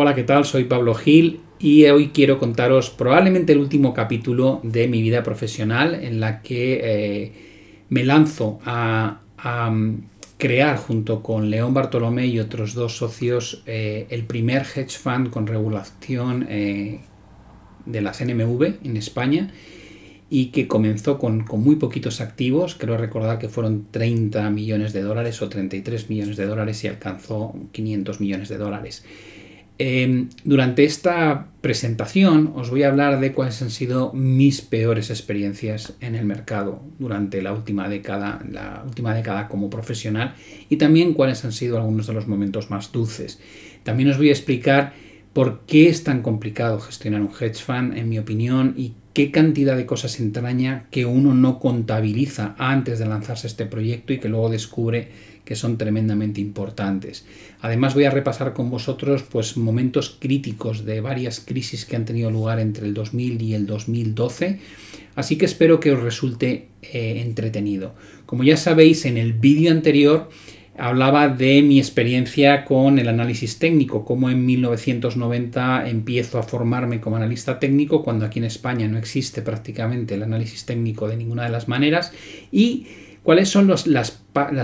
Hola, ¿qué tal? Soy Pablo Gil y hoy quiero contaros probablemente el último capítulo de mi vida profesional en la que me lanzo a crear junto con León Bartolomé y otros dos socios el primer hedge fund con regulación de la CNMV en España y que comenzó con muy poquitos activos. Creo recordar que fueron 30 millones de dólares o 33 millones de dólares y alcanzó 500 millones de dólares. Durante esta presentación os voy a hablar de cuáles han sido mis peores experiencias en el mercado durante la última década como profesional y también cuáles han sido algunos de los momentos más dulces. También os voy a explicar por qué es tan complicado gestionar un hedge fund, en mi opinión, y qué cantidad de cosas entraña que uno no contabiliza antes de lanzarse este proyecto y que luego descubre que son tremendamente importantes. Además voy a repasar con vosotros pues momentos críticos de varias crisis que han tenido lugar entre el 2000 y el 2012, así que espero que os resulte entretenido. Como ya sabéis, en el vídeo anterior hablaba de mi experiencia con el análisis técnico, cómo en 1990 empiezo a formarme como analista técnico, cuando aquí en España no existe prácticamente el análisis técnico de ninguna de las maneras, y cuáles son las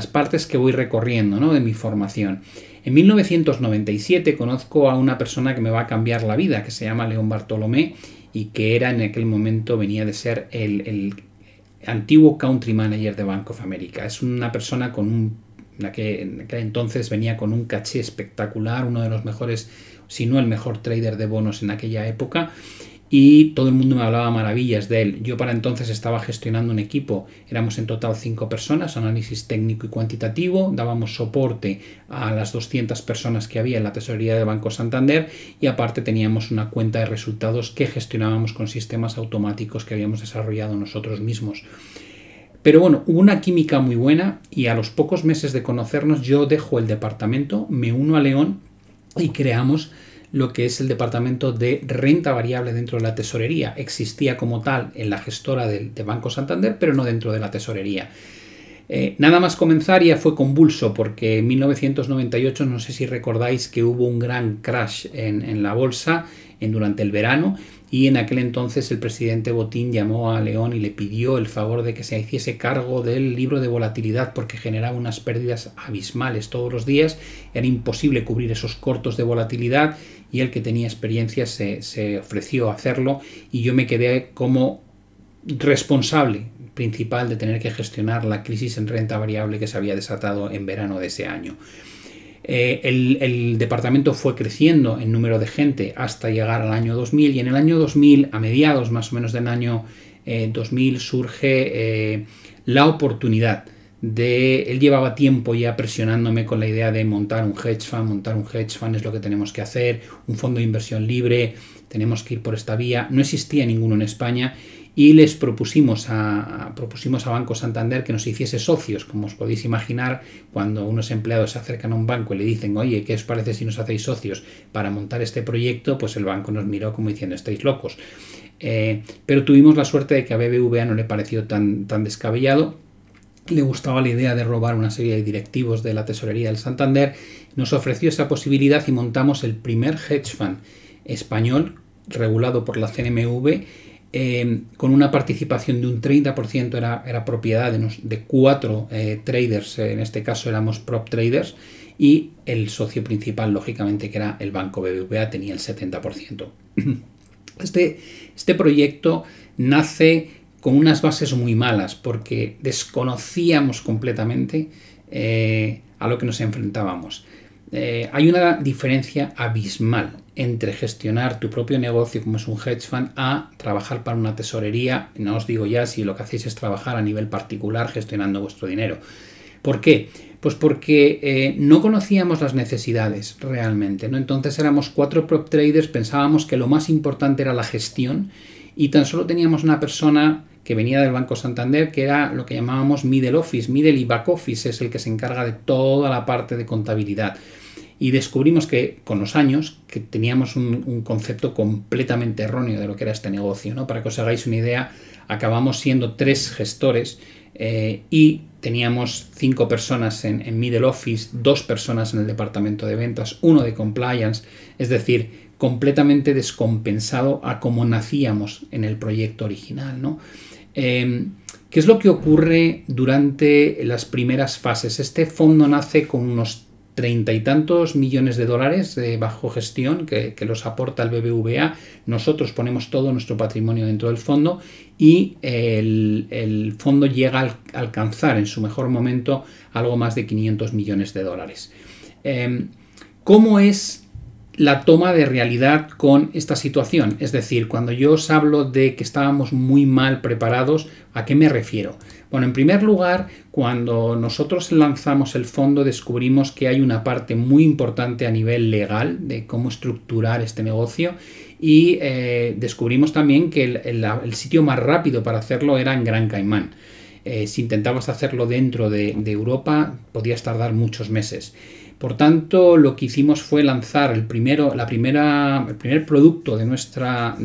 partes que voy recorriendo, ¿no?, de mi formación. En 1997 conozco a una persona que me va a cambiar la vida, que se llama León Bartolomé y que en aquel momento venía de ser el antiguo country manager de Bank of America. Es una persona con en aquel entonces venía con un caché espectacular, uno de los mejores, si no el mejor trader de bonos en aquella época, y todo el mundo me hablaba maravillas de él. Yo para entonces estaba gestionando un equipo, éramos en total 5 personas, análisis técnico y cuantitativo, dábamos soporte a las 200 personas que había en la tesorería de Banco Santander y aparte teníamos una cuenta de resultados que gestionábamos con sistemas automáticos que habíamos desarrollado nosotros mismos. Pero bueno, hubo una química muy buena y a los pocos meses de conocernos yo dejo el departamento, me uno a León y creamos lo que es el departamento de renta variable dentro de la tesorería. Existía como tal en la gestora de Banco Santander, pero no dentro de la tesorería. Nada más comenzar ya fue convulso porque en 1998, no sé si recordáis que hubo un gran crash en la bolsa durante el verano y en aquel entonces el presidente Botín llamó a León y le pidió el favor de que se hiciese cargo del libro de volatilidad porque generaba unas pérdidas abismales todos los días, era imposible cubrir esos cortos de volatilidad y el que tenía experiencia se ofreció a hacerlo y yo me quedé como responsable principal de tener que gestionar la crisis en renta variable que se había desatado en verano de ese año. El departamento fue creciendo en número de gente hasta llegar al año 2000 y en el año 2000, a mediados más o menos del año 2000, surge la oportunidad de... Él llevaba tiempo ya presionándome con la idea de montar un hedge fund es lo que tenemos que hacer, un fondo de inversión libre, tenemos que ir por esta vía. No existía ninguno en España y les propusimos a Banco Santander que nos hiciese socios. Como os podéis imaginar, cuando unos empleados se acercan a un banco y le dicen, oye, ¿qué os parece si nos hacéis socios para montar este proyecto? Pues el banco nos miró como diciendo, estáis locos. Pero tuvimos la suerte de que a BBVA no le pareció tan descabellado. Le gustaba la idea de robar una serie de directivos de la tesorería del Santander. Nos ofreció esa posibilidad y montamos el primer hedge fund español regulado por la CNMV, con una participación de un 30%, era propiedad de 4 traders, en este caso éramos prop traders, y el socio principal, lógicamente, que era el banco BBVA, tenía el 70%. Este proyecto nace con unas bases muy malas porque desconocíamos completamente a lo que nos enfrentábamos. Hay una diferencia abismal entre gestionar tu propio negocio, como es un hedge fund, a trabajar para una tesorería. No os digo ya si lo que hacéis es trabajar a nivel particular gestionando vuestro dinero. ¿Por qué? Pues porque no conocíamos las necesidades realmente, ¿no? Entonces éramos 4 prop traders, pensábamos que lo más importante era la gestión y tan solo teníamos una persona que venía del Banco Santander, que era lo que llamábamos middle office. Middle y back office es el que se encarga de toda la parte de contabilidad. Y descubrimos que con los años que teníamos un concepto completamente erróneo de lo que era este negocio, ¿no? Para que os hagáis una idea, acabamos siendo 3 gestores y teníamos 5 personas en middle office, 2 personas en el departamento de ventas, 1 de compliance, es decir, completamente descompensado a como nacíamos en el proyecto original, ¿no? ¿Qué es lo que ocurre durante las primeras fases? Este fondo nace con unos 30 y tantos millones de dólares bajo gestión que los aporta el BBVA. Nosotros ponemos todo nuestro patrimonio dentro del fondo y el fondo llega a alcanzar en su mejor momento algo más de 500 millones de dólares. ¿Cómo es la toma de realidad con esta situación? Es decir, cuando yo os hablo de que estábamos muy mal preparados, ¿a qué me refiero? Bueno, en primer lugar, cuando nosotros lanzamos el fondo descubrimos que hay una parte muy importante a nivel legal de cómo estructurar este negocio y descubrimos también que el sitio más rápido para hacerlo era en Gran Caimán. Si intentabas hacerlo dentro de Europa podías tardar muchos meses. Por tanto, lo que hicimos fue lanzar el primer producto de nuestra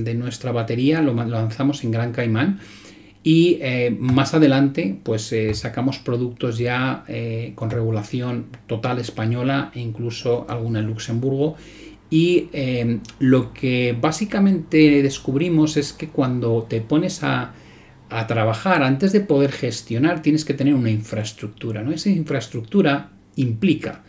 batería, lo lanzamos en Gran Caimán. Y más adelante pues sacamos productos ya con regulación total española e incluso alguna en Luxemburgo. Y lo que básicamente descubrimos es que cuando te pones a trabajar, antes de poder gestionar, tienes que tener una infraestructura, ¿no? Esa infraestructura implica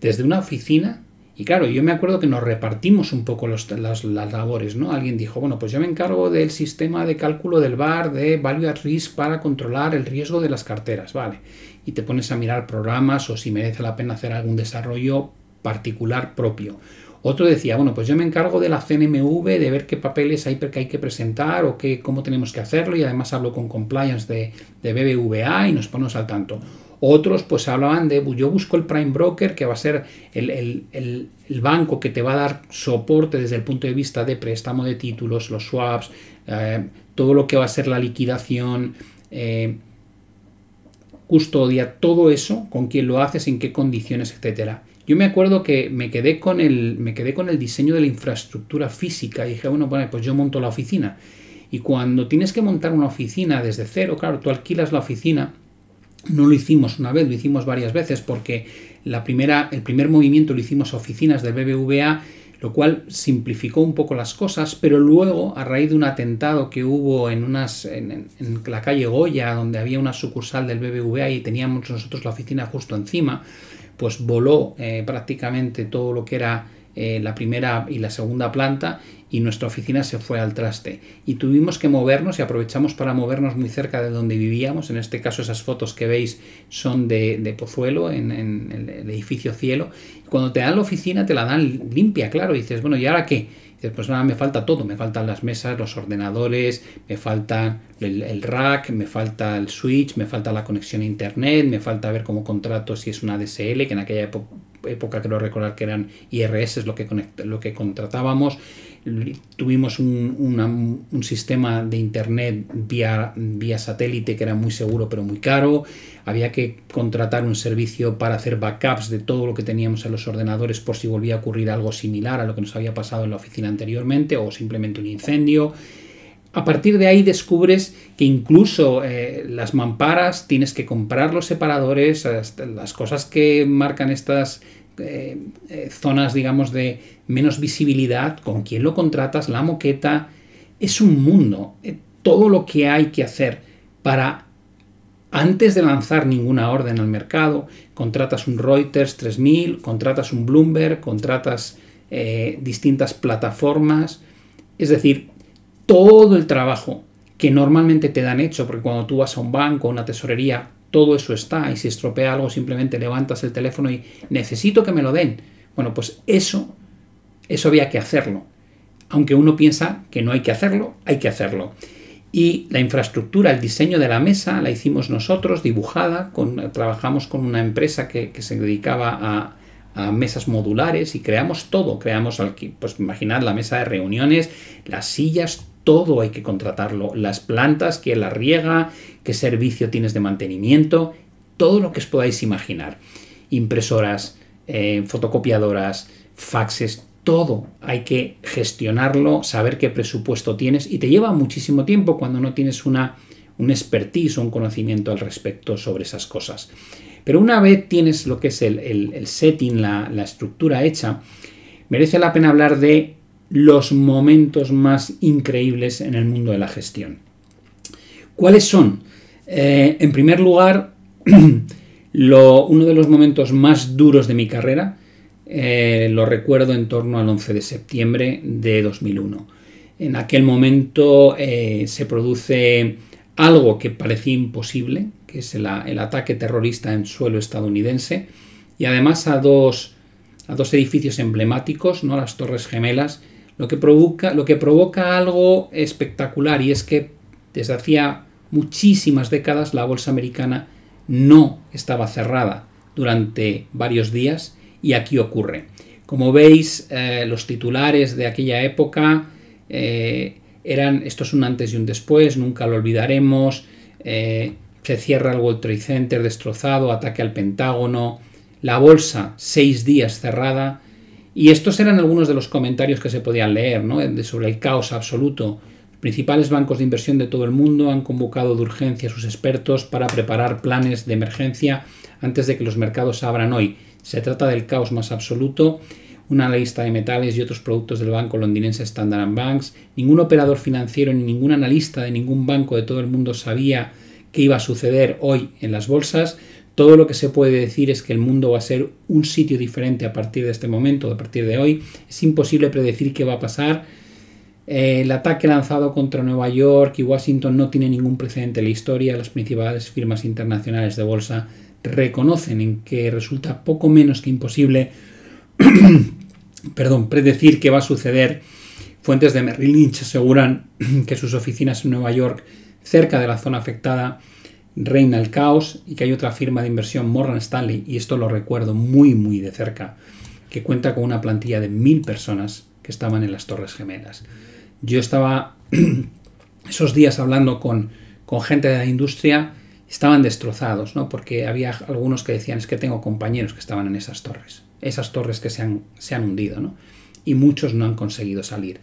desde una oficina. Y claro, yo me acuerdo que nos repartimos un poco las labores, ¿no? Alguien dijo, bueno, pues yo me encargo del sistema de cálculo del VaR de Value at Risk para controlar el riesgo de las carteras, vale. Y te pones a mirar programas o si merece la pena hacer algún desarrollo particular propio. Otro decía, bueno, pues yo me encargo de la CNMV, de ver qué papeles hay que presentar o cómo tenemos que hacerlo, y además hablo con compliance de BBVA y nos ponemos al tanto. Otros pues hablaban de, yo busco el prime broker que va a ser el banco que te va a dar soporte desde el punto de vista de préstamo de títulos, los swaps, todo lo que va a ser la liquidación, custodia, todo eso, con quién lo haces, en qué condiciones, etcétera. Yo me acuerdo que me quedé con el diseño de la infraestructura física y dije, bueno, pues yo monto la oficina. Y cuando tienes que montar una oficina desde cero, claro, tú alquilas la oficina. No lo hicimos una vez, lo hicimos varias veces porque el primer movimiento lo hicimos a oficinas de BBVA, lo cual simplificó un poco las cosas, pero luego, a raíz de un atentado que hubo en la calle Goya, donde había una sucursal del BBVA y teníamos nosotros la oficina justo encima, pues voló prácticamente todo lo que era la primera y la segunda planta y nuestra oficina se fue al traste y tuvimos que movernos y aprovechamos para movernos muy cerca de donde vivíamos. En este caso esas fotos que veis son de Pozuelo, en el edificio Cielo. Cuando te dan la oficina te la dan limpia, claro, y dices, bueno, ¿y ahora qué? Y dices, pues nada, me falta todo, me faltan las mesas, los ordenadores, me falta el rack, me falta el switch, me falta la conexión a internet, me falta ver cómo contrato si es una DSL, que en aquella época creo recordar que eran IRS lo que contratábamos. Tuvimos un sistema de internet vía satélite que era muy seguro pero muy caro. Había que contratar un servicio para hacer backups de todo lo que teníamos en los ordenadores por si volvía a ocurrir algo similar a lo que nos había pasado en la oficina anteriormente o simplemente un incendio. A partir de ahí descubres que incluso las mamparas tienes que comprar, los separadores, las cosas que marcan estas zonas, digamos, de menos visibilidad, con quién lo contratas, la moqueta. Es un mundo. Todo lo que hay que hacer para, antes de lanzar ninguna orden al mercado, contratas un Reuters 3000, contratas un Bloomberg, contratas distintas plataformas. Es decir, todo el trabajo que normalmente te dan hecho, porque cuando tú vas a un banco, a una tesorería, todo eso está, y si estropea algo simplemente levantas el teléfono y necesito que me lo den. Bueno, pues eso había que hacerlo. Aunque uno piensa que no hay que hacerlo, hay que hacerlo. Y la infraestructura, el diseño de la mesa, la hicimos nosotros, dibujada, trabajamos con una empresa que se dedicaba a mesas modulares y creamos todo. Creamos, pues imaginad, la mesa de reuniones, las sillas, todo hay que contratarlo, las plantas, quién las riega, qué servicio tienes de mantenimiento, todo lo que os podáis imaginar. Impresoras, fotocopiadoras, faxes, todo hay que gestionarlo, saber qué presupuesto tienes, y te lleva muchísimo tiempo cuando no tienes una un expertise o un conocimiento al respecto sobre esas cosas. Pero una vez tienes lo que es el setting, la estructura hecha, merece la pena hablar de los momentos más increíbles en el mundo de la gestión. ¿Cuáles son? En primer lugar, uno de los momentos más duros de mi carrera, lo recuerdo en torno al 11 de septiembre de 2001. En aquel momento se produce algo que parecía imposible, que es el ataque terrorista en suelo estadounidense, y además a dos edificios emblemáticos, ¿no?, las Torres Gemelas, lo que provoca algo espectacular, y es que desde hacía muchísimas décadas la bolsa americana no estaba cerrada durante varios días, y aquí ocurre. Como veis, los titulares de aquella época eran: esto es un antes y un después, nunca lo olvidaremos, se cierra el World Trade Center destrozado, ataque al Pentágono, la bolsa 6 días cerrada, y estos eran algunos de los comentarios que se podían leer, ¿no?, sobre el caos absoluto. Los principales bancos de inversión de todo el mundo han convocado de urgencia a sus expertos para preparar planes de emergencia antes de que los mercados abran hoy. Se trata del caos más absoluto. Un analista de metales y otros productos del banco londinense Standard & Poor's, ningún operador financiero ni ningún analista de ningún banco de todo el mundo sabía qué iba a suceder hoy en las bolsas. Todo lo que se puede decir es que el mundo va a ser un sitio diferente a partir de este momento, a partir de hoy. Es imposible predecir qué va a pasar. El ataque lanzado contra Nueva York y Washington no tiene ningún precedente en la historia. Las principales firmas internacionales de bolsa reconocen en que resulta poco menos que imposible predecir qué va a suceder. Fuentes de Merrill Lynch aseguran que sus oficinas en Nueva York, cerca de la zona afectada, reina el caos, y que hay otra firma de inversión, Morgan Stanley, y esto lo recuerdo muy muy de cerca, que cuenta con una plantilla de 1000 personas que estaban en las Torres Gemelas. Yo estaba esos días hablando con gente de la industria, estaban destrozados, ¿no?, porque había algunos que decían: es que tengo compañeros que estaban en esas torres que se han hundido, ¿no?, y muchos no han conseguido salir.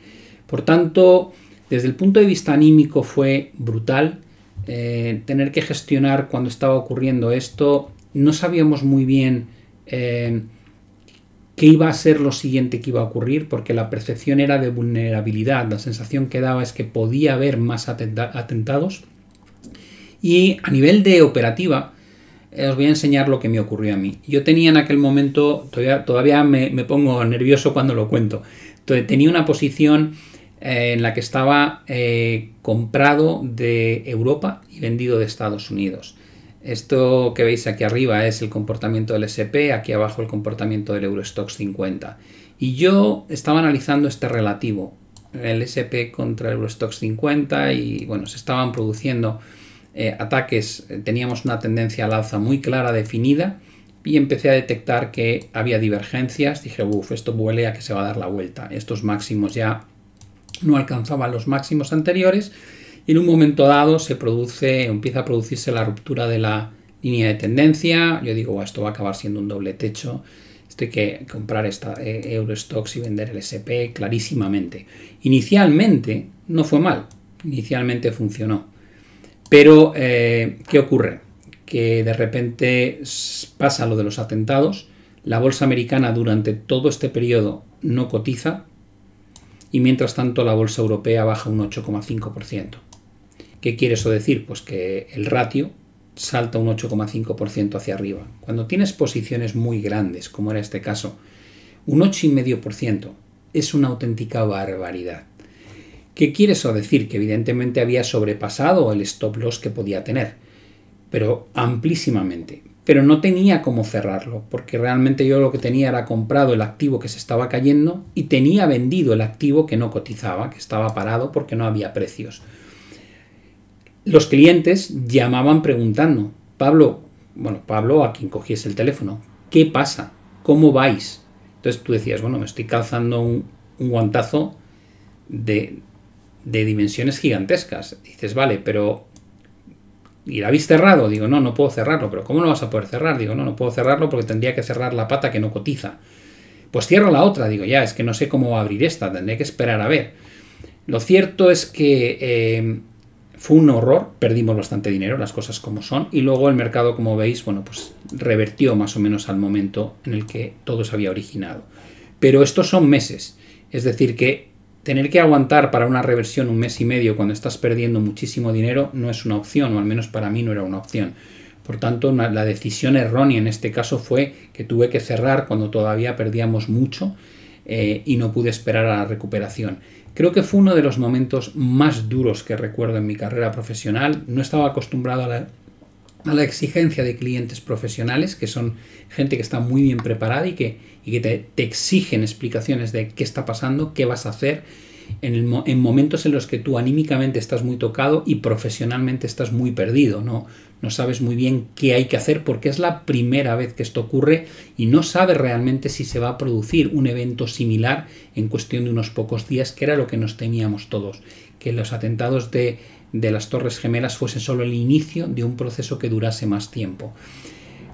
Por tanto, desde el punto de vista anímico fue brutal tener que gestionar cuando estaba ocurriendo esto. No sabíamos muy bien qué iba a ser lo siguiente que iba a ocurrir, porque la percepción era de vulnerabilidad. La sensación que daba es que podía haber más atentados. Y a nivel de operativa, os voy a enseñar lo que me ocurrió a mí. Yo tenía en aquel momento, todavía me pongo nervioso cuando lo cuento, tenía una posición en la que estaba comprado de Europa y vendido de Estados Unidos. Esto que veis aquí arriba es el comportamiento del S&P, aquí abajo el comportamiento del Eurostoxx 50. Y yo estaba analizando este relativo, el S&P contra el Eurostoxx 50, y bueno, se estaban produciendo ataques, teníamos una tendencia al alza muy clara, definida, y empecé a detectar que había divergencias. Dije: uff, esto huele a que se va a dar la vuelta. Estos máximos ya no alcanzaban los máximos anteriores, y en un momento dado empieza a producirse la ruptura de la línea de tendencia. Yo digo: esto va a acabar siendo un doble techo, esto hay que comprar esta Eurostoxx y vender el S&P clarísimamente. Inicialmente no fue mal, inicialmente funcionó. Pero, ¿qué ocurre? Que de repente pasa lo de los atentados, la bolsa americana durante todo este periodo no cotiza, y mientras tanto la bolsa europea baja un 8,5%. ¿Qué quiere eso decir? Pues que el ratio salta un 8,5% hacia arriba. Cuando tienes posiciones muy grandes, como era este caso, un 8,5% es una auténtica barbaridad. ¿Qué quiere eso decir? Que evidentemente había sobrepasado el stop loss que podía tener, pero amplísimamente. Pero no tenía cómo cerrarlo, porque realmente yo lo que tenía era comprado el activo que se estaba cayendo y tenía vendido el activo que no cotizaba, que estaba parado porque no había precios. Los clientes llamaban preguntando: Pablo, a quien cogiese el teléfono, ¿qué pasa? ¿Cómo vais? Entonces tú decías: bueno, me estoy calzando un guantazo de dimensiones gigantescas. Dices: vale, pero ¿y la habéis cerrado? Digo: no, no puedo cerrarlo. Pero ¿cómo no vas a poder cerrar? Digo: no, no puedo cerrarlo porque tendría que cerrar la pata que no cotiza. Pues cierro la otra. Digo: ya, es que no sé cómo va a abrir esta, tendré que esperar a ver. Lo cierto es que Fue un horror, perdimos bastante dinero, las cosas como son, y luego el mercado, como veis, bueno, pues revertió más o menos al momento en el que todo se había originado. Pero estos son meses, es decir, que tener que aguantar para una reversión un mes y medio cuando estás perdiendo muchísimo dinero no es una opción, o al menos para mí no era una opción. Por tanto, la decisión errónea en este caso fue que tuve que cerrar cuando todavía perdíamos mucho y no pude esperar a la recuperación. Creo que fue uno de los momentos más duros que recuerdo en mi carrera profesional. No estaba acostumbrado a la exigencia de clientes profesionales, que son gente que está muy bien preparada y que te exigen explicaciones de qué está pasando, qué vas a hacer, en momentos en los que tú anímicamente estás muy tocado y profesionalmente estás muy perdido, no sabes muy bien qué hay que hacer porque es la primera vez que esto ocurre y no sabes realmente si se va a producir un evento similar en cuestión de unos pocos días, que era lo que nos temíamos todos, que los atentados de las Torres Gemelas fuesen solo el inicio de un proceso que durase más tiempo.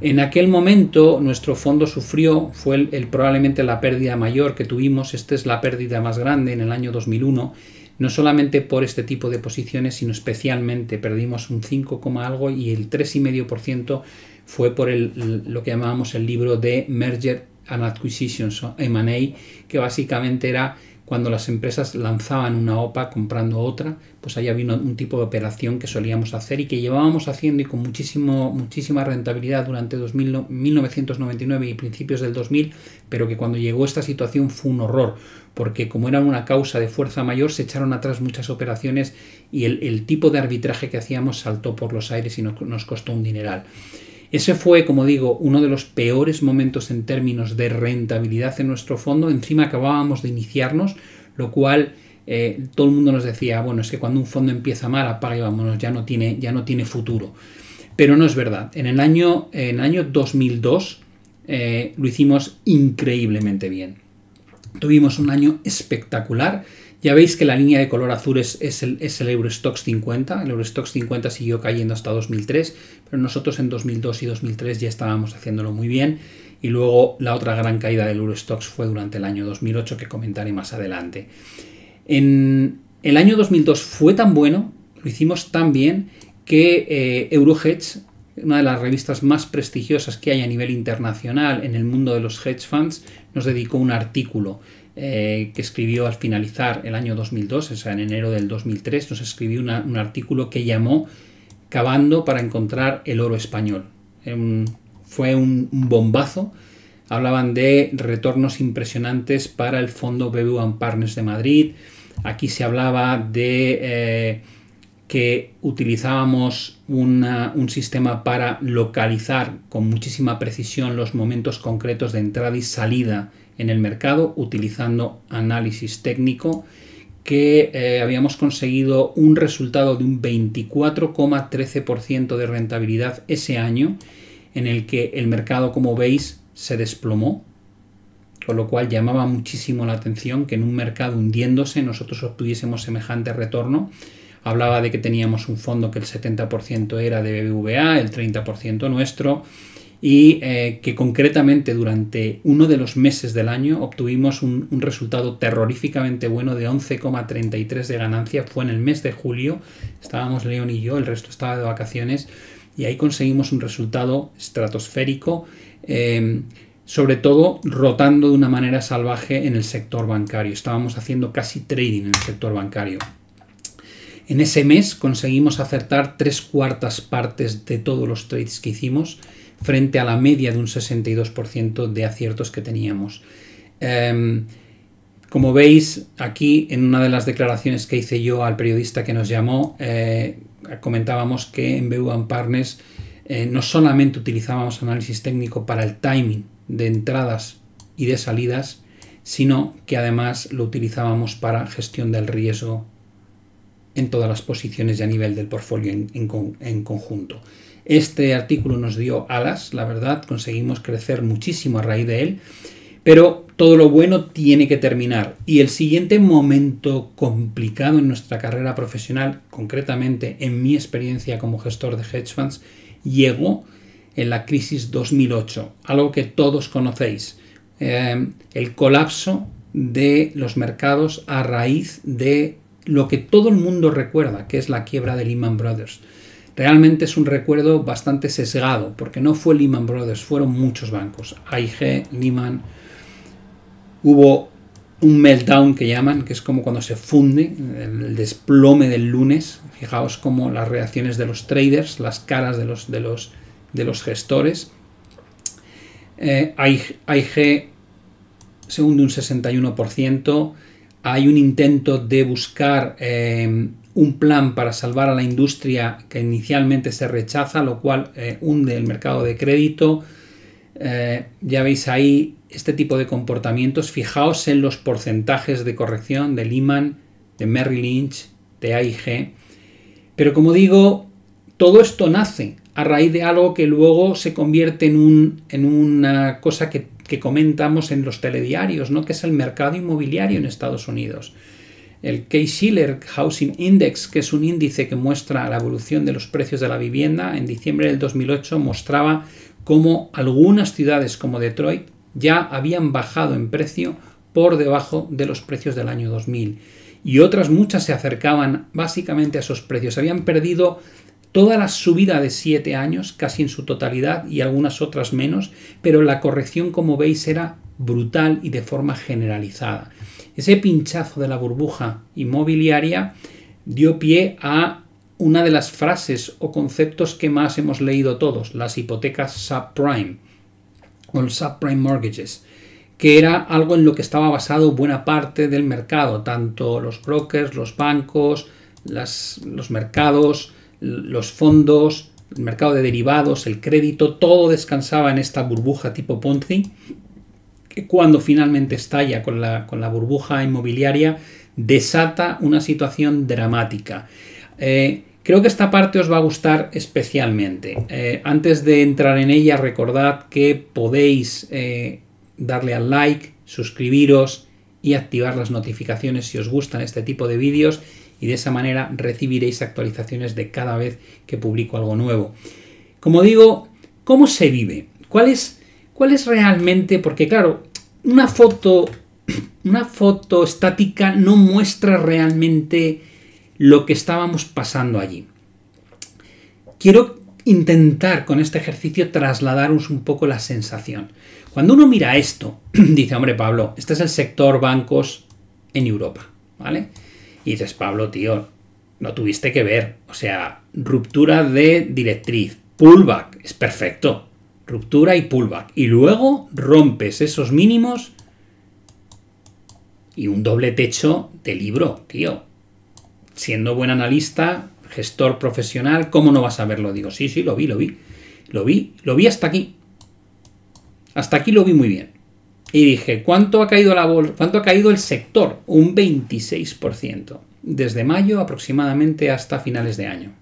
En aquel momento nuestro fondo sufrió, fue probablemente la pérdida mayor que tuvimos. Esta es la pérdida más grande en el año 2001, no solamente por este tipo de posiciones, sino especialmente perdimos un 5, algo, y el 3,5% fue por lo que llamábamos el libro de Merger and Acquisitions, M&A, que básicamente era cuando las empresas lanzaban una OPA comprando otra, pues ahí había un tipo de operación que solíamos hacer y que llevábamos haciendo y con muchísima rentabilidad durante 1999 y principios del 2000, pero que cuando llegó esta situación fue un horror, porque como era una causa de fuerza mayor se echaron atrás muchas operaciones y el tipo de arbitraje que hacíamos saltó por los aires y nos costó un dineral. Ese fue, como digo, uno de los peores momentos en términos de rentabilidad en nuestro fondo. Encima acabábamos de iniciarnos, lo cual todo el mundo nos decía, bueno, es que cuando un fondo empieza mal, apague, vámonos, ya no tiene futuro. Pero no es verdad. En el año 2002 lo hicimos increíblemente bien. Tuvimos un año espectacular. Ya veis que la línea de color azul es el Eurostoxx 50. El Eurostoxx 50 siguió cayendo hasta 2003, pero nosotros en 2002 y 2003 ya estábamos haciéndolo muy bien. Y luego la otra gran caída del Eurostoxx fue durante el año 2008, que comentaré más adelante. En el año 2002 fue tan bueno, lo hicimos tan bien, que EuroHedge, una de las revistas más prestigiosas que hay a nivel internacional en el mundo de los hedge funds, nos dedicó un artículo que escribió al finalizar el año 2002, o sea, en enero del 2003, nos escribió un artículo que llamó Cavando para encontrar el oro español. Fue un bombazo. Hablaban de retornos impresionantes para el fondo BBVA&Partners de Madrid. Aquí se hablaba de que utilizábamos un sistema para localizar con muchísima precisión los momentos concretos de entrada y salida en el mercado, utilizando análisis técnico, que habíamos conseguido un resultado de un 24,13% de rentabilidad ese año, en el que el mercado, como veis, se desplomó, con lo cual llamaba muchísimo la atención que en un mercado hundiéndose nosotros obtuviésemos semejante retorno. Hablaba de que teníamos un fondo que el 70% era de BBVA, el 30% nuestro, y que concretamente durante uno de los meses del año obtuvimos un resultado terroríficamente bueno de 11,33 de ganancia. Fue en el mes de julio, estábamos León y yo, el resto estaba de vacaciones, y ahí conseguimos un resultado estratosférico, sobre todo rotando de una manera salvaje en el sector bancario. Estábamos haciendo casi trading en el sector bancario. En ese mes conseguimos acertar 3/4 partes de todos los trades que hicimos, frente a la media de un 62% de aciertos que teníamos. Como veis aquí, en una de las declaraciones que hice yo al periodista que nos llamó, comentábamos que en BBVA&Partners no solamente utilizábamos análisis técnico para el timing de entradas y de salidas, sino que además lo utilizábamos para gestión del riesgo en todas las posiciones y a nivel del portfolio en conjunto. Este artículo nos dio alas, la verdad, conseguimos crecer muchísimo a raíz de él, pero todo lo bueno tiene que terminar. Y el siguiente momento complicado en nuestra carrera profesional, concretamente en mi experiencia como gestor de hedge funds, llegó en la crisis 2008, algo que todos conocéis, el colapso de los mercados a raíz de lo que todo el mundo recuerda, que es la quiebra de Lehman Brothers. Realmente es un recuerdo bastante sesgado, porque no fue Lehman Brothers, fueron muchos bancos. AIG, Lehman, hubo un meltdown que llaman, que es como cuando se funde, el desplome del lunes. Fijaos como las reacciones de los traders, las caras de los gestores. AIG se hunde un 61%. Hay un intento de buscar un plan para salvar a la industria que inicialmente se rechaza, lo cual hunde el mercado de crédito. Ya veis ahí este tipo de comportamientos. Fijaos en los porcentajes de corrección de Lehman, de Merrill Lynch, de AIG. Pero como digo, todo esto nace a raíz de algo que luego se convierte en una cosa que comentamos en los telediarios, ¿no? Que es el mercado inmobiliario en Estados Unidos. El Case-Shiller Housing Index, que es un índice que muestra la evolución de los precios de la vivienda, en diciembre del 2008 mostraba cómo algunas ciudades como Detroit ya habían bajado en precio por debajo de los precios del año 2000. Y otras muchas se acercaban básicamente a esos precios. Habían perdido toda la subida de 7 años, casi en su totalidad, y algunas otras menos, pero la corrección, como veis, era brutal y de forma generalizada. Ese pinchazo de la burbuja inmobiliaria dio pie a una de las frases o conceptos que más hemos leído todos, las hipotecas subprime o el subprime mortgages, que era algo en lo que estaba basado buena parte del mercado, tanto los brokers, los bancos, los mercados, los fondos, el mercado de derivados, el crédito, todo descansaba en esta burbuja tipo Ponzi, que cuando finalmente estalla con la burbuja inmobiliaria desata una situación dramática. Creo que esta parte os va a gustar especialmente. Antes de entrar en ella, recordad que podéis darle al like, suscribiros y activar las notificaciones si os gustan este tipo de vídeos, y de esa manera recibiréis actualizaciones de cada vez que publico algo nuevo. Como digo, ¿cómo se vive? ¿Cuál es realmente? Porque claro, una foto estática no muestra realmente lo que estábamos pasando allí. Quiero intentar con este ejercicio trasladaros un poco la sensación. Cuando uno mira esto, dice, hombre, Pablo, este es el sector bancos en Europa, ¿vale? Y dices, Pablo, tío, lo tuviste que ver. O sea, ruptura de directriz, pullback, es perfecto. Ruptura y pullback. Y luego rompes esos mínimos y un doble techo de libro, tío. Siendo buen analista, gestor profesional, ¿cómo no vas a verlo? Digo, sí, sí, lo vi hasta aquí. Hasta aquí lo vi muy bien. Y dije, ¿cuánto ha caído la bolsa? ¿Cuánto ha caído el sector? Un 26%. Desde mayo aproximadamente hasta finales de año.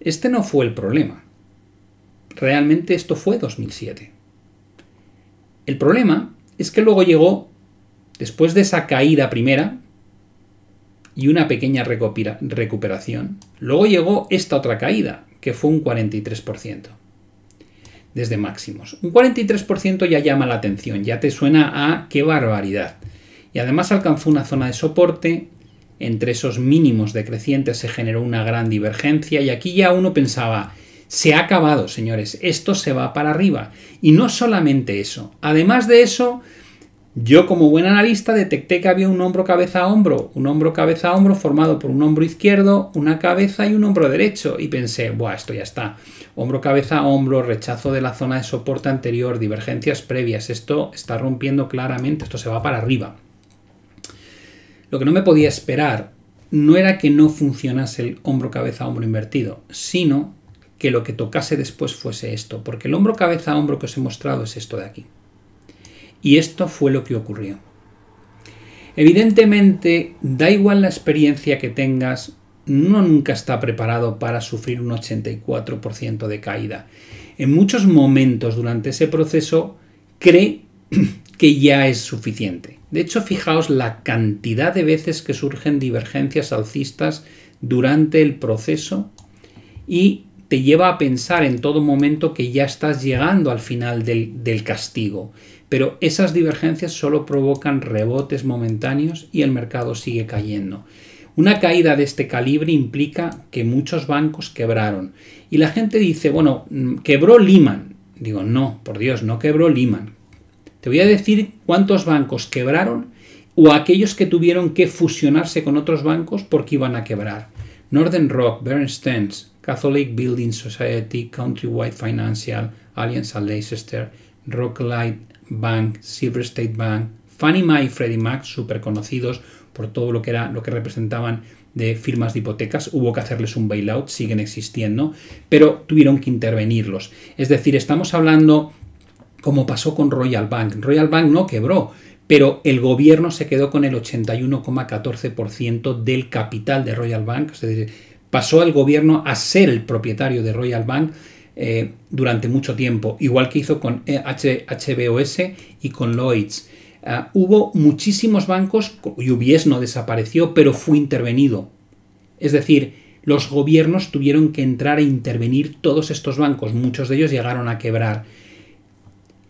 Este no fue el problema. Realmente esto fue 2007. El problema es que luego llegó, después de esa caída primera y una pequeña recuperación, luego llegó esta otra caída, que fue un 43%. Desde máximos. Un 43% ya llama la atención, ya te suena a qué barbaridad. Y además alcanzó una zona de soporte, entre esos mínimos decrecientes se generó una gran divergencia y aquí ya uno pensaba, se ha acabado, señores, esto se va para arriba. Y no solamente eso, además de eso, yo como buen analista detecté que había un hombro-cabeza-hombro formado por un hombro izquierdo, una cabeza y un hombro derecho. Y pensé, buah, esto ya está. Hombro-cabeza-hombro, rechazo de la zona de soporte anterior, divergencias previas. Esto está rompiendo claramente, esto se va para arriba. Lo que no me podía esperar no era que no funcionase el hombro-cabeza-hombro invertido, sino que lo que tocase después fuese esto. Porque el hombro-cabeza-hombro que os he mostrado es esto de aquí. Y esto fue lo que ocurrió. Evidentemente, da igual la experiencia que tengas, uno nunca está preparado para sufrir un 84% de caída. En muchos momentos durante ese proceso cree que ya es suficiente. De hecho, fijaos la cantidad de veces que surgen divergencias alcistas durante el proceso y te lleva a pensar en todo momento que ya estás llegando al final del castigo. Pero esas divergencias solo provocan rebotes momentáneos y el mercado sigue cayendo. Una caída de este calibre implica que muchos bancos quebraron. Y la gente dice, bueno, quebró Lehman. Digo, no, por Dios, no quebró Lehman. Te voy a decir cuántos bancos quebraron o aquellos que tuvieron que fusionarse con otros bancos porque iban a quebrar. Northern Rock, Bear Stearns, Catholic Building Society, Countrywide Financial, Allianz and Leicester, Rocklight Bank, Silver State Bank, Fannie Mae y Freddie Mac, súper conocidos por todo lo que era, lo que representaban de firmas de hipotecas. Hubo que hacerles un bailout, siguen existiendo, pero tuvieron que intervenirlos. Es decir, estamos hablando como pasó con Royal Bank. Royal Bank no quebró, pero el gobierno se quedó con el 81,14% del capital de Royal Bank. Es decir, pasó el gobierno a ser el propietario de Royal Bank durante mucho tiempo, igual que hizo con HBOS y con Lloyds. Hubo muchísimos bancos, UBS no desapareció, pero fue intervenido. Es decir, los gobiernos tuvieron que entrar e intervenir todos estos bancos. Muchos de ellos llegaron a quebrar.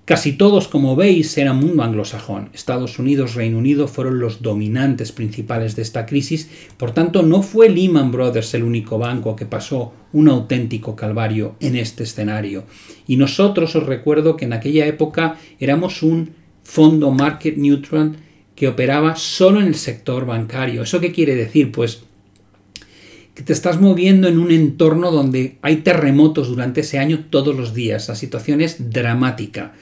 Casi todos, como veis, eran mundo anglosajón. Estados Unidos, Reino Unido fueron los dominantes principales de esta crisis. Por tanto, no fue Lehman Brothers el único banco que pasó un auténtico calvario en este escenario. Y nosotros os recuerdo que en aquella época éramos un fondo market neutral que operaba solo en el sector bancario. ¿Eso qué quiere decir? Pues que te estás moviendo en un entorno donde hay terremotos durante ese año todos los días. La situación es dramática.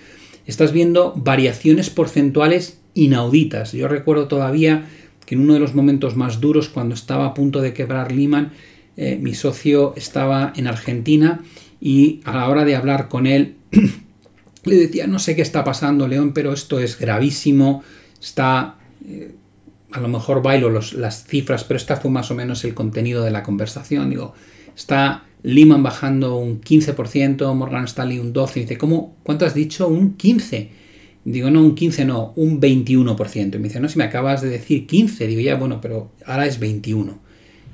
Estás viendo variaciones porcentuales inauditas. Yo recuerdo todavía que en uno de los momentos más duros, cuando estaba a punto de quebrar Lehman, mi socio estaba en Argentina y a la hora de hablar con él le decía, no sé qué está pasando, León, pero esto es gravísimo, está... a lo mejor bailo las cifras, pero esta fue más o menos el contenido de la conversación. Digo, está Lehman bajando un 15%, Morgan Stanley un 12%. Y dice, ¿cómo? ¿Cuánto has dicho? ¿Un 15%? Digo, no, un 15% no, un 21%. Y me dice, no, si me acabas de decir 15%. Digo, ya, bueno, pero ahora es 21%.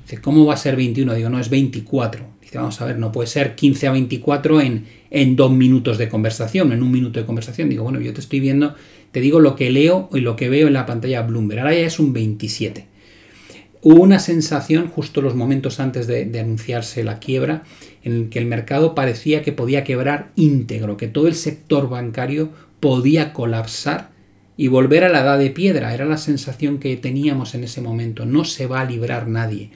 Dice, ¿cómo va a ser 21%? Digo, no, es 24%. Dice, vamos a ver, no puede ser 15 a 24 en 2 minutos de conversación, en 1 minuto de conversación. Digo, bueno, yo te estoy viendo... Te digo lo que leo y lo que veo en la pantalla Bloomberg. Ahora ya es un 27. Hubo una sensación justo los momentos antes de anunciarse la quiebra en el que el mercado parecía que podía quebrar íntegro, que todo el sector bancario podía colapsar y volver a la edad de piedra. Era la sensación que teníamos en ese momento. No se va a librar nadie.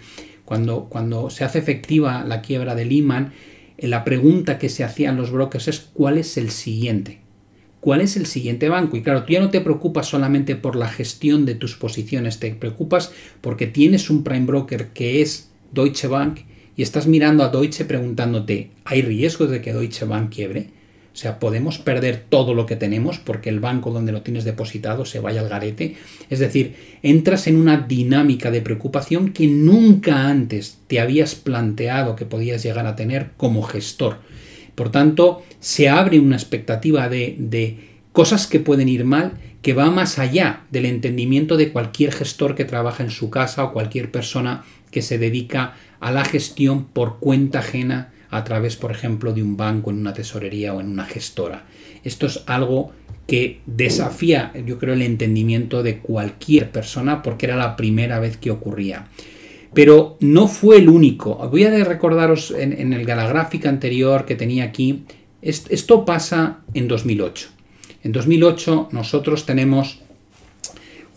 Cuando se hace efectiva la quiebra de Lehman, la pregunta que se hacían los brokers es ¿cuál es el siguiente? ¿Cuál es el siguiente banco? Y claro, tú ya no te preocupas solamente por la gestión de tus posiciones, te preocupas porque tienes un prime broker que es Deutsche Bank y estás mirando a Deutsche preguntándote, ¿hay riesgo de que Deutsche Bank quiebre? O sea, ¿podemos perder todo lo que tenemos porque el banco donde lo tienes depositado se vaya al garete? Es decir, entras en una dinámica de preocupación que nunca antes te habías planteado que podías llegar a tener como gestor. Por tanto, se abre una expectativa de cosas que pueden ir mal, que va más allá del entendimiento de cualquier gestor que trabaja en su casa o cualquier persona que se dedica a la gestión por cuenta ajena a través, por ejemplo, de un banco, en una tesorería o en una gestora. Esto es algo que desafía, yo creo, el entendimiento de cualquier persona porque era la primera vez que ocurría. Pero no fue el único. Voy a recordaros en la gráfica anterior que tenía aquí. Esto pasa en 2008. En 2008 nosotros tenemos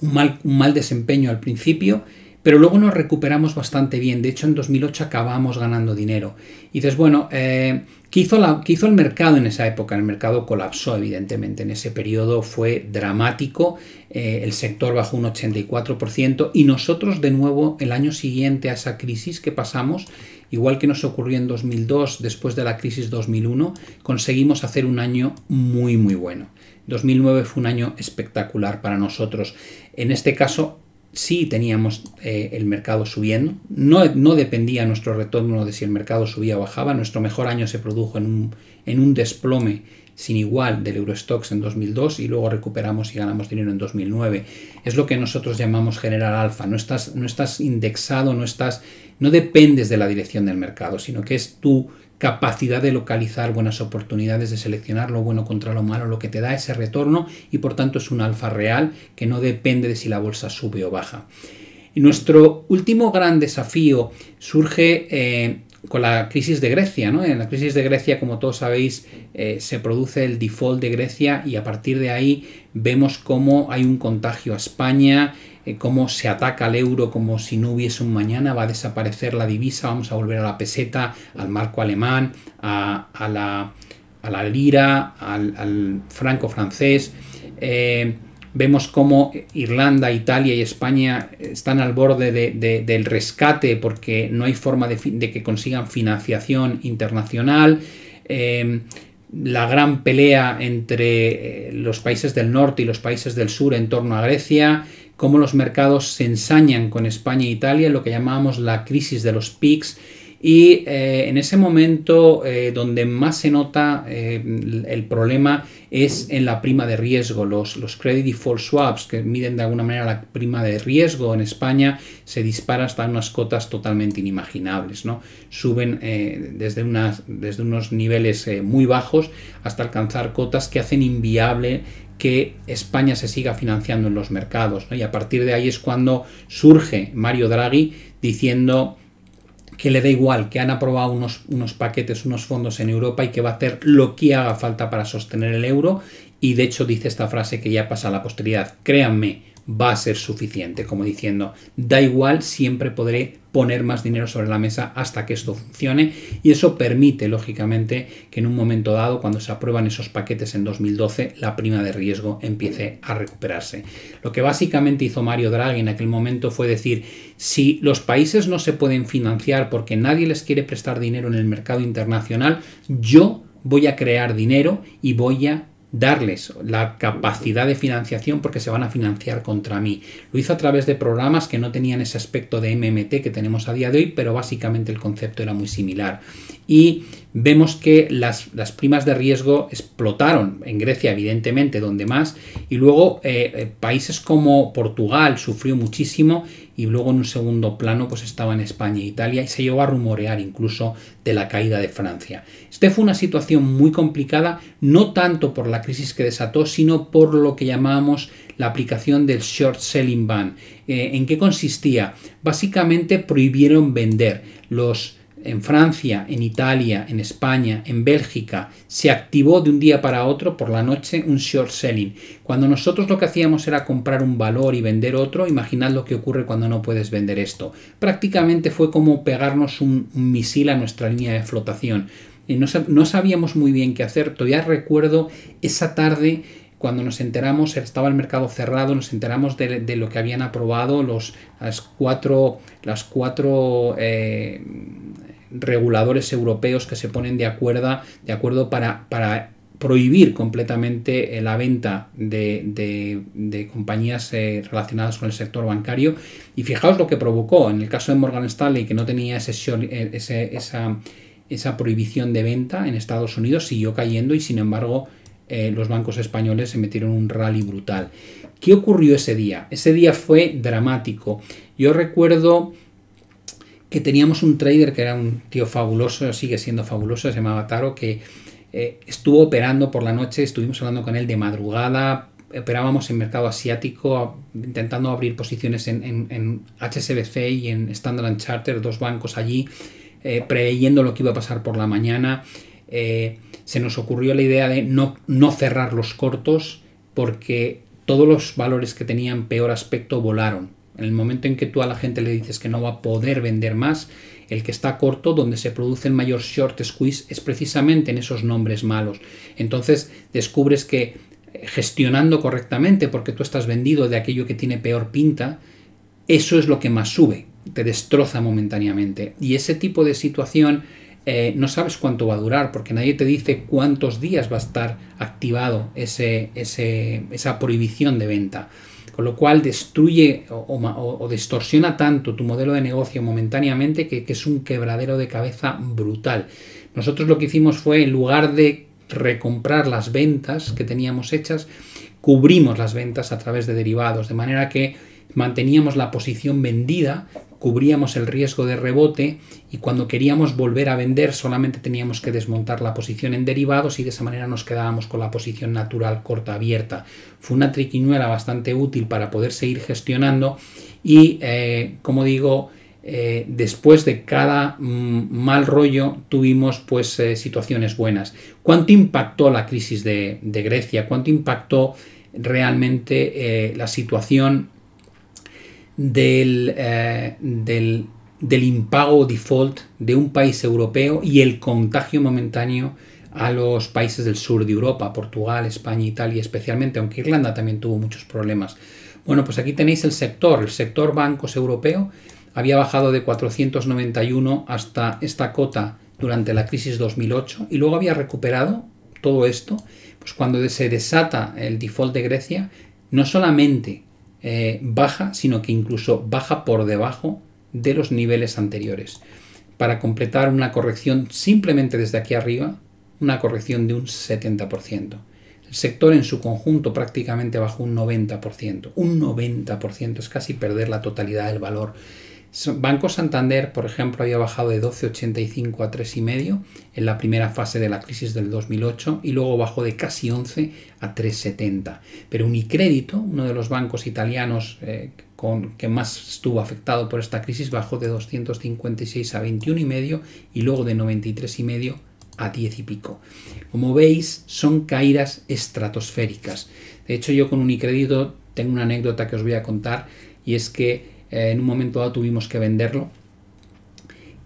un mal desempeño al principio, pero luego nos recuperamos bastante bien. De hecho, en 2008 acabamos ganando dinero. Y dices, bueno, ¿qué hizo el mercado en esa época? El mercado colapsó, evidentemente. En ese periodo fue dramático. El sector bajó un 84%. Y nosotros, de nuevo, el año siguiente a esa crisis que pasamos, igual que nos ocurrió en 2002, después de la crisis 2001, conseguimos hacer un año muy, muy bueno. 2009 fue un año espectacular para nosotros. En este caso... Sí teníamos el mercado subiendo, no dependía nuestro retorno de si el mercado subía o bajaba. Nuestro mejor año se produjo en un desplome sin igual del Eurostoxx en 2002 y luego recuperamos y ganamos dinero en 2009. Es lo que nosotros llamamos generar alfa. No estás indexado, no dependes de la dirección del mercado, sino que es tu capacidad de localizar buenas oportunidades, de seleccionar lo bueno contra lo malo, lo que te da ese retorno y por tanto es un alfa real que no depende de si la bolsa sube o baja. Y nuestro último gran desafío surge con la crisis de Grecia, ¿no? En la crisis de Grecia, como todos sabéis, se produce el default de Grecia y a partir de ahí vemos cómo hay un contagio a España, cómo se ataca al euro como si no hubiese un mañana, va a desaparecer la divisa, vamos a volver a la peseta, al marco alemán, a la lira, al franco francés. Vemos cómo Irlanda, Italia y España están al borde del rescate porque no hay forma de que consigan financiación internacional. La gran pelea entre los países del norte y los países del sur en torno a Grecia. Cómo los mercados se ensañan con España e Italia, lo que llamábamos la crisis de los PICs. Y en ese momento donde más se nota el problema es en la prima de riesgo. Los credit default swaps, que miden de alguna manera la prima de riesgo en España, se dispara hasta unas cotas totalmente inimaginables, ¿no? Suben desde unos niveles muy bajos hasta alcanzar cotas que hacen inviable que España se siga financiando en los mercados, ¿no? Y a partir de ahí es cuando surge Mario Draghi diciendo que le da igual, que han aprobado unos paquetes, unos fondos en Europa y que va a hacer lo que haga falta para sostener el euro. Y de hecho dice esta frase que ya pasa a la posteridad: créanme, va a ser suficiente, como diciendo, da igual, siempre podré poner más dinero sobre la mesa hasta que esto funcione. Y eso permite, lógicamente, que en un momento dado, cuando se aprueban esos paquetes en 2012, la prima de riesgo empiece a recuperarse. Lo que básicamente hizo Mario Draghi en aquel momento fue decir, si los países no se pueden financiar porque nadie les quiere prestar dinero en el mercado internacional, yo voy a crear dinero y voy a darles la capacidad de financiación porque se van a financiar contra mí. Lo hizo a través de programas que no tenían ese aspecto de MMT que tenemos a día de hoy, pero básicamente el concepto era muy similar. Y vemos que las primas de riesgo explotaron en Grecia, evidentemente, donde más, y luego países como Portugal sufrió muchísimo, y luego en un segundo plano pues estaban España e Italia, y se llegó a rumorear incluso de la caída de Francia. Esta fue una situación muy complicada, no tanto por la crisis que desató, sino por lo que llamábamos la aplicación del short selling ban. ¿En qué consistía? Básicamente prohibieron vender. En Francia, en Italia, en España, en Bélgica, se activó de un día para otro por la noche un short selling. Cuando nosotros lo que hacíamos era comprar un valor y vender otro, imaginad lo que ocurre cuando no puedes vender esto. Prácticamente fue como pegarnos un misil a nuestra línea de flotación. No sabíamos muy bien qué hacer. Todavía recuerdo esa tarde cuando nos enteramos, estaba el mercado cerrado, nos enteramos de lo que habían aprobado las cuatro reguladores europeos que se ponen de acuerdo para prohibir completamente la venta de compañías relacionadas con el sector bancario. Y fijaos lo que provocó. En el caso de Morgan Stanley, que no tenía esa prohibición de venta en Estados Unidos, siguió cayendo y, sin embargo, los bancos españoles se metieron en un rally brutal. ¿Qué ocurrió ese día? Ese día fue dramático. Yo recuerdo que teníamos un trader que era un tío fabuloso, sigue siendo fabuloso, se llamaba Taro, que estuvo operando por la noche, estuvimos hablando con él de madrugada, operábamos en mercado asiático, intentando abrir posiciones en HSBC y en Standard & Chartered, dos bancos allí, preyendo lo que iba a pasar por la mañana. Se nos ocurrió la idea de no cerrar los cortos porque todos los valores que tenían peor aspecto volaron. En el momento en que tú a la gente le dices que no va a poder vender más, el que está corto, donde se produce el mayor short squeeze, es precisamente en esos nombres malos. Entonces descubres que gestionando correctamente, porque tú estás vendido de aquello que tiene peor pinta, eso es lo que más sube, te destroza momentáneamente. Y ese tipo de situación no sabes cuánto va a durar, porque nadie te dice cuántos días va a estar activado esa prohibición de venta. Con lo cual destruye o distorsiona tanto tu modelo de negocio momentáneamente que es un quebradero de cabeza brutal. Nosotros lo que hicimos fue, en lugar de recomprar las ventas que teníamos hechas, cubrimos las ventas a través de derivados, de manera que manteníamos la posición vendida, cubríamos el riesgo de rebote y cuando queríamos volver a vender solamente teníamos que desmontar la posición en derivados y de esa manera nos quedábamos con la posición natural corta abierta. Fue una triquiñuela bastante útil para poder seguir gestionando y como digo, después de cada mal rollo tuvimos pues situaciones buenas. ¿Cuánto impactó la crisis de Grecia? ¿Cuánto impactó realmente la situación del impago default de un país europeo y el contagio momentáneo a los países del sur de Europa, Portugal, España, Italia especialmente, aunque Irlanda también tuvo muchos problemas? Bueno, pues aquí tenéis el sector bancos europeo había bajado de 491 hasta esta cota durante la crisis 2008 y luego había recuperado todo esto, pues cuando se desata el default de Grecia, no solamente baja, sino que incluso baja por debajo de los niveles anteriores, para completar una corrección simplemente desde aquí arriba, una corrección de un 70%. El sector en su conjunto prácticamente bajó un 90%. Un 90% es casi perder la totalidad del valor. Banco Santander, por ejemplo, había bajado de 12,85 a 3,5 en la primera fase de la crisis del 2008 y luego bajó de casi 11 a 3,70. Pero Unicrédito, uno de los bancos italianos que más estuvo afectado por esta crisis, bajó de 256 a 21,5 y luego de 93,5 a 10 y pico. Como veis, son caídas estratosféricas. De hecho, yo con Unicrédito tengo una anécdota que os voy a contar, y es que en un momento dado tuvimos que venderlo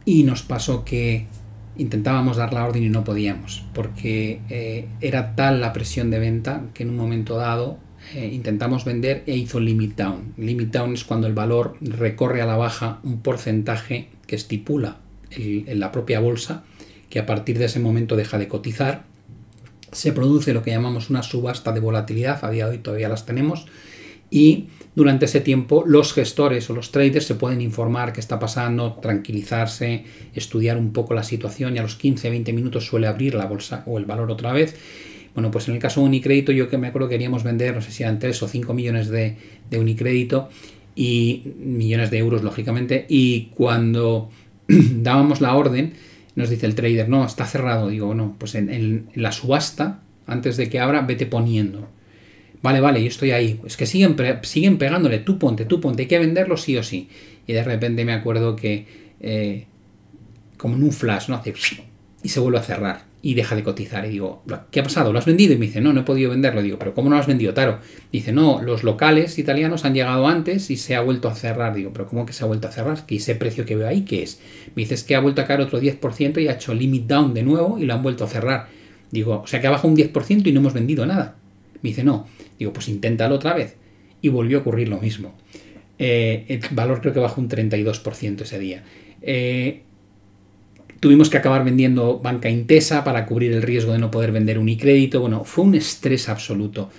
y nos pasó que intentábamos dar la orden y no podíamos, porque era tal la presión de venta que en un momento dado intentamos vender e hizo limit down. Limit down es cuando el valor recorre a la baja un porcentaje que estipula la propia bolsa, que a partir de ese momento deja de cotizar. Se produce lo que llamamos una subasta de volatilidad, a día de hoy todavía las tenemos, y durante ese tiempo los gestores o los traders se pueden informar qué está pasando, tranquilizarse, estudiar un poco la situación, y a los 15-20 minutos suele abrir la bolsa o el valor otra vez. Bueno, pues en el caso de Unicrédito, yo que me acuerdo que queríamos vender, no sé si eran 3 o 5 millones de Unicrédito, y millones de euros lógicamente, y cuando dábamos la orden nos dice el trader, no, está cerrado. Digo, no, pues en la subasta, antes de que abra, vete poniendo. Vale, yo estoy ahí. Es que siguen pegándole, tú ponte, hay que venderlo sí o sí. Y de repente me acuerdo que, como en un flash, ¿no? Hace y se vuelve a cerrar y deja de cotizar. Y digo, ¿qué ha pasado? ¿Lo has vendido? Y me dice, no, no he podido venderlo. Digo, ¿pero cómo no lo has vendido, Taro? Dice, no, los locales italianos han llegado antes y se ha vuelto a cerrar. Digo, ¿pero cómo que se ha vuelto a cerrar? ¿Que ese precio que veo ahí qué es? Me dice, es que ha vuelto a caer otro 10% y ha hecho limit down de nuevo y lo han vuelto a cerrar. Digo, o sea que ha bajado un 10% y no hemos vendido nada. Me dice, no. Digo, pues inténtalo otra vez. Y volvió a ocurrir lo mismo. El valor creo que bajó un 32% ese día. Tuvimos que acabar vendiendo Banca Intesa para cubrir el riesgo de no poder vender Unicrédito. Bueno, fue un estrés absoluto.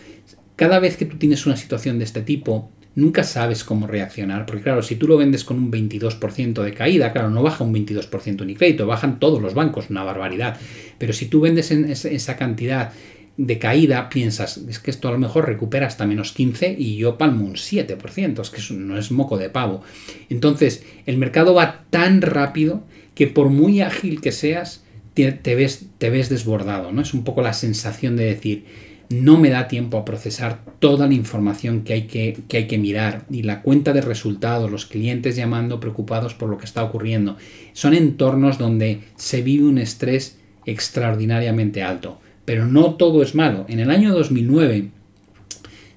Cada vez que tú tienes una situación de este tipo, nunca sabes cómo reaccionar. Porque claro, si tú lo vendes con un 22% de caída, claro, no baja un 22% Unicrédito, bajan todos los bancos, una barbaridad. Pero si tú vendes en esa cantidad de caída, piensas, es que esto a lo mejor recupera hasta menos 15 y yo palmo un 7%, es que eso no es moco de pavo. Entonces, el mercado va tan rápido que por muy ágil que seas, te ves desbordado, ¿no? Es un poco la sensación de decir, no me da tiempo a procesar toda la información que hay que mirar, y la cuenta de resultados, los clientes llamando preocupados por lo que está ocurriendo. Son entornos donde se vive un estrés extraordinariamente alto. Pero no todo es malo. En el año 2009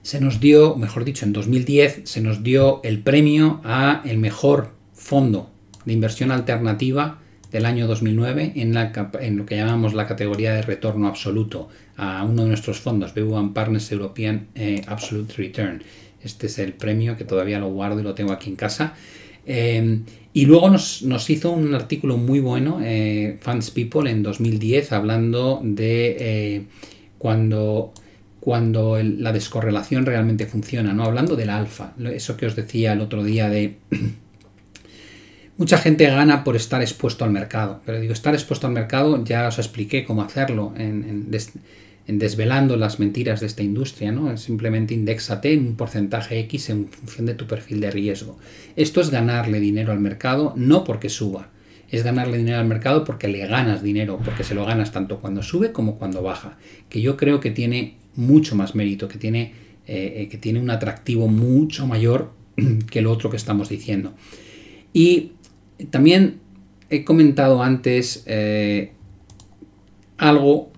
se nos dio, mejor dicho, en 2010 se nos dio el premio a el mejor fondo de inversión alternativa del año 2009 en lo que llamamos la categoría de retorno absoluto a uno de nuestros fondos, BBVA&Partners European Absolute Return. Este es el premio que todavía lo guardo y lo tengo aquí en casa. Y luego nos hizo un artículo muy bueno, Fundspeople, en 2010, hablando de cuando la descorrelación realmente funciona, ¿no? Hablando del alfa, eso que os decía el otro día de mucha gente gana por estar expuesto al mercado, pero digo, estar expuesto al mercado, ya os expliqué cómo hacerlo en desvelando las mentiras de esta industria, ¿no? Simplemente indéxate en un porcentaje X en función de tu perfil de riesgo. Esto es ganarle dinero al mercado, no porque suba. Es ganarle dinero al mercado porque le ganas dinero, porque se lo ganas tanto cuando sube como cuando baja. Que yo creo que tiene mucho más mérito, que tiene un atractivo mucho mayor que lo otro que estamos diciendo. Y también he comentado antes algo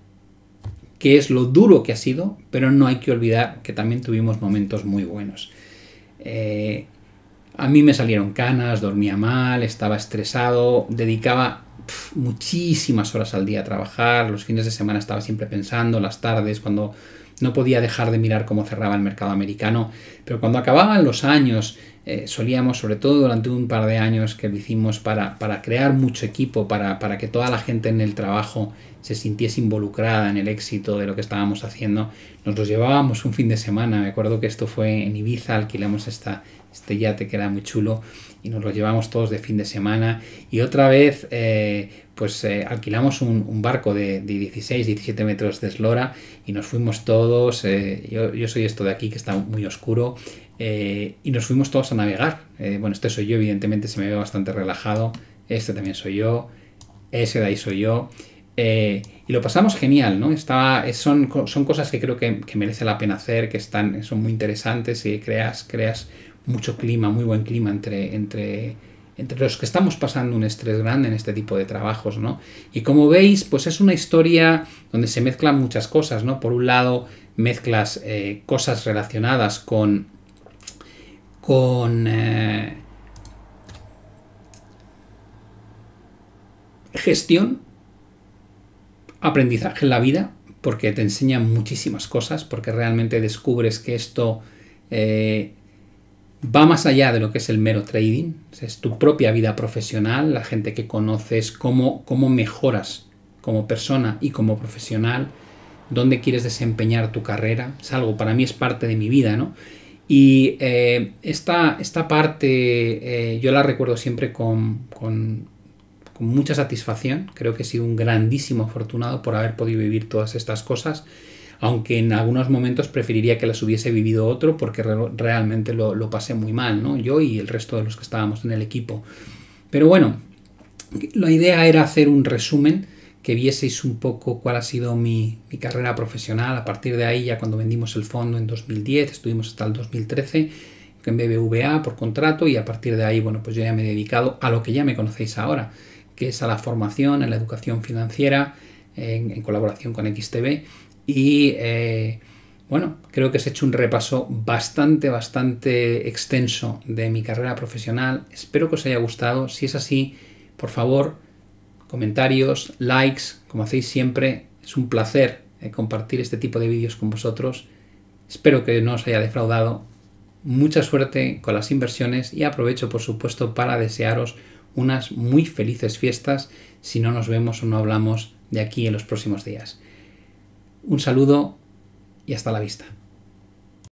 que es lo duro que ha sido, pero no hay que olvidar que también tuvimos momentos muy buenos. A mí me salieron canas, dormía mal, estaba estresado, dedicaba muchísimas horas al día a trabajar, los fines de semana estaba siempre pensando, las tardes, cuando no podía dejar de mirar cómo cerraba el mercado americano, pero cuando acababan los años, solíamos, sobre todo durante un par de años que lo hicimos para crear mucho equipo, para que toda la gente en el trabajo se sintiese involucrada en el éxito de lo que estábamos haciendo, nos los llevábamos un fin de semana. Me acuerdo que esto fue en Ibiza, alquilamos este yate que era muy chulo y nos lo llevamos todos de fin de semana. Y otra vez alquilamos un barco de 16, 17 metros de eslora y nos fuimos todos, yo soy esto de aquí que está muy oscuro, y nos fuimos todos a navegar. Este soy yo, evidentemente se me ve bastante relajado, este también soy yo, ese de ahí soy yo, y lo pasamos genial, ¿no? Son cosas que creo que merece la pena hacer, son muy interesantes y creas mucho clima, muy buen clima entre los que estamos pasando un estrés grande en este tipo de trabajos, ¿no? Y como veis, pues es una historia donde se mezclan muchas cosas, ¿no? Por un lado, mezclas cosas relacionadas con gestión, aprendizaje en la vida, porque te enseñan muchísimas cosas, porque realmente descubres que esto va más allá de lo que es el mero trading. Es tu propia vida profesional, la gente que conoces, cómo mejoras como persona y como profesional, dónde quieres desempeñar tu carrera. Es algo, para mí es parte de mi vida, ¿no? Y esta parte yo la recuerdo siempre con mucha satisfacción. Creo que he sido un grandísimo afortunado por haber podido vivir todas estas cosas, aunque en algunos momentos preferiría que las hubiese vivido otro, porque realmente lo pasé muy mal, ¿no? Yo y el resto de los que estábamos en el equipo. Pero bueno, la idea era hacer un resumen, que vieseis un poco cuál ha sido mi carrera profesional. A partir de ahí, ya cuando vendimos el fondo en 2010, estuvimos hasta el 2013 en BBVA por contrato, y a partir de ahí, bueno, pues yo ya me he dedicado a lo que ya me conocéis ahora, que es a la formación, a la educación financiera, en colaboración con XTB. Y bueno, creo que os he hecho un repaso bastante extenso de mi carrera profesional. Espero que os haya gustado. Si es así, por favor, comentarios, likes, como hacéis siempre. Es un placer compartir este tipo de vídeos con vosotros. Espero que no os haya defraudado. Mucha suerte con las inversiones y aprovecho, por supuesto, para desearos unas muy felices fiestas si no nos vemos o no hablamos de aquí en los próximos días. Un saludo y hasta la vista.